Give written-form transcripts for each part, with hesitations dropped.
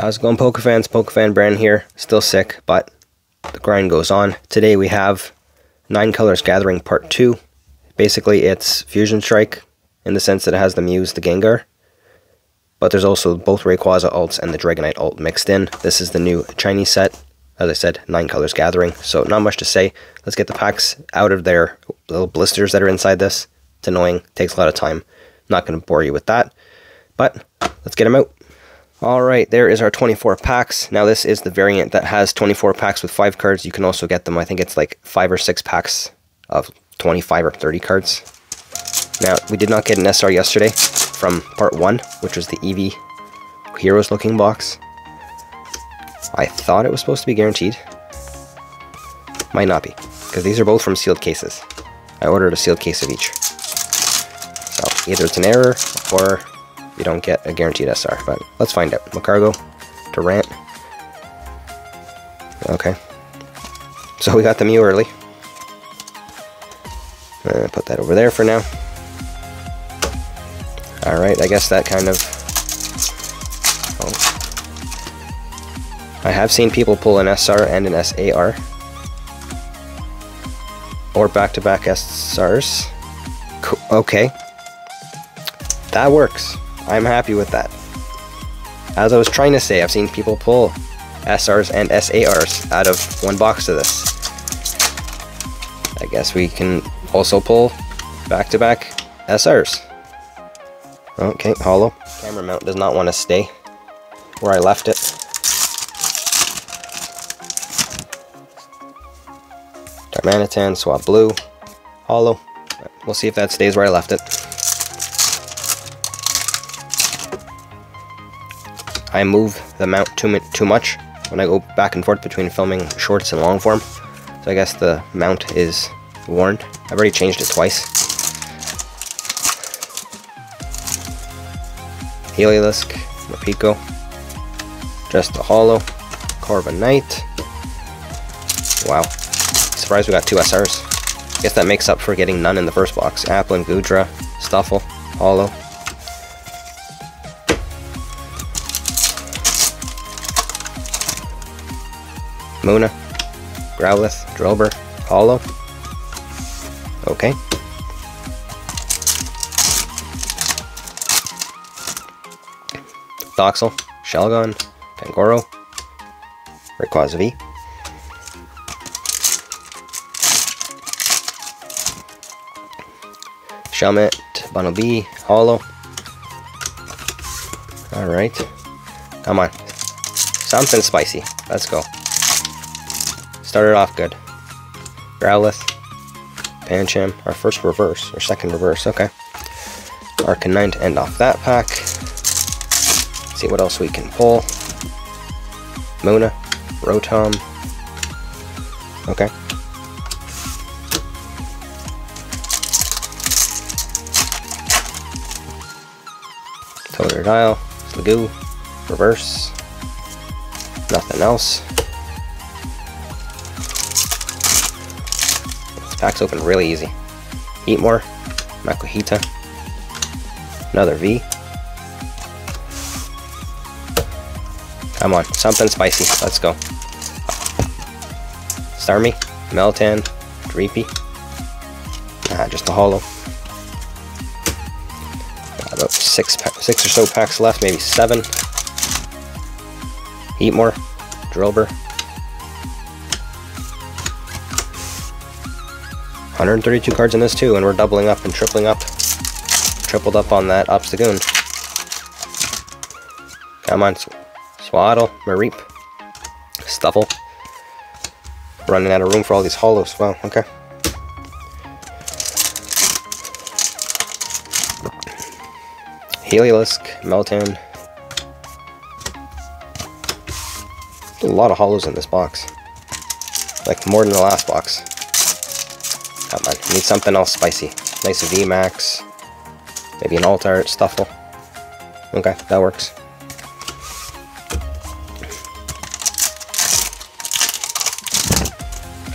How's it going, PokeFans? PokeFanBran here. Still sick, but the grind goes on. Today we have Nine Colors Gathering Part 2. Basically, it's Fusion Strike, in the sense that it has the Muse, the Gengar. But there's also both Rayquaza alts and the Dragonite alt mixed in. This is the new Chinese set. As I said, Nine Colors Gathering, so not much to say. Let's get the packs out of their little blisters that are inside this. It's annoying, takes a lot of time. Not going to bore you with that, but let's get them out. Alright, there is our 24 packs. Now this is the variant that has 24 packs with 5 cards. You can also get them, I think it's like 5 or 6 packs of 25 or 30 cards. Now, we did not get an SR yesterday from part 1, which was the Eevee Heroes looking box. I thought it was supposed to be guaranteed. Might not be, because these are both from sealed cases. I ordered a sealed case of each. So, either it's an error, or you don't get a guaranteed SR, but let's find out. Macargo, Durant. Okay. So we got the Mew early. Put that over there for now. Alright, I guess that kind of... Oh. I have seen people pull an SR and an SAR. Or back-to-back SRs. Okay. That works. I'm happy with that. As I was trying to say, I've seen people pull SRs and SARs out of one box of this. I guess we can also pull back-to-back SRs. Okay, hollow. Camera mount does not want to stay where I left it. Darmanitan, Swablu, hollow. We'll see if that stays where I left it. I move the mount too much when I go back and forth between filming shorts and long form. So I guess the mount is worn. I've already changed it twice. Heliolisk, Mopiko, just a hollow, Corviknight. Wow. Surprised we got 2 SRs. I guess that makes up for getting none in the first box. Applin, Goodra, Stuffle, hollow. Muna, Growlithe, Drover, hollow. Okay. Doxel, Shellgun, Pangoro, Rayquaza V. Shelmet, Bunnelby, hollow. Alright. Come on. Something spicy. Let's go. Started off good. Growlithe, Pancham, our first reverse, or second reverse, okay. Arcanine to end off that pack. Let's see what else we can pull. Muna, Rotom, okay. Totodile, Sliggoo, reverse, nothing else. Packs open really easy. Eat more. Makuhita. Another V. Come on, something spicy. Let's go. Starmie, Meltan, Dreepy. Ah, just a hollow. Got about six or so packs left, maybe 7. Eat more. Drover. 132 cards in this too, and we're doubling up and tripling up. Tripled up on that Obstagoon. Come on, Swaddle, Mareep, Stuffle. Running out of room for all these hollows. Wow, okay. Heliolisk, Meltan. A lot of hollows in this box. Like more than the last box. Come on, need something else spicy. Nice VMAX, maybe an alt art, Stuffle. Okay, that works.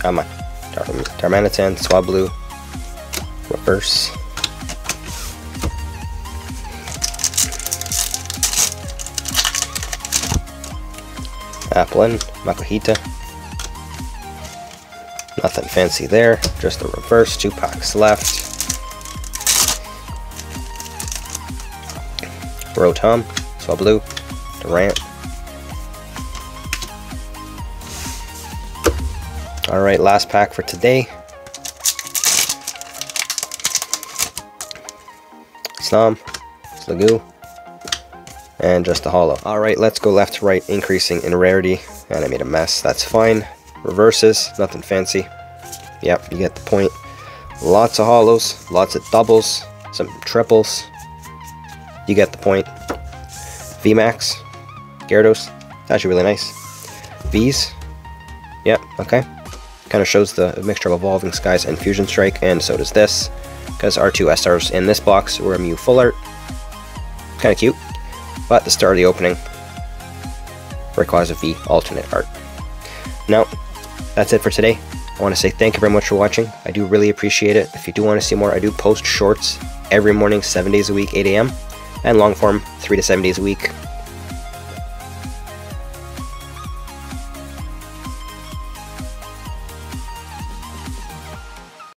Come on, Darmanitan, Swablu, reverse. Applin, Makuhita. Nothing fancy there, just the reverse, 2 packs left. Rotom, Swablu, Durant. Alright, last pack for today. Snom, Sliggoo, and just a holo. Alright, let's go left to right, increasing in rarity. And I made a mess, that's fine. Reverses, nothing fancy. Yep, you get the point. Lots of holos, lots of doubles, some triples. You get the point. VMAX, Gyarados, that's actually really nice. V's, yep, okay. Kind of shows the mixture of Evolving Skies and Fusion Strike, and so does this, because our two SRs in this box were a Mew Full Art. Kind of cute, but the star of the opening, Rayquaza V alternate art. Now, that's it for today. I want to say thank you very much for watching. I do really appreciate it. If you do want to see more, I do post shorts every morning, 7 days a week, 8 a.m. and long form 3 to 7 days a week,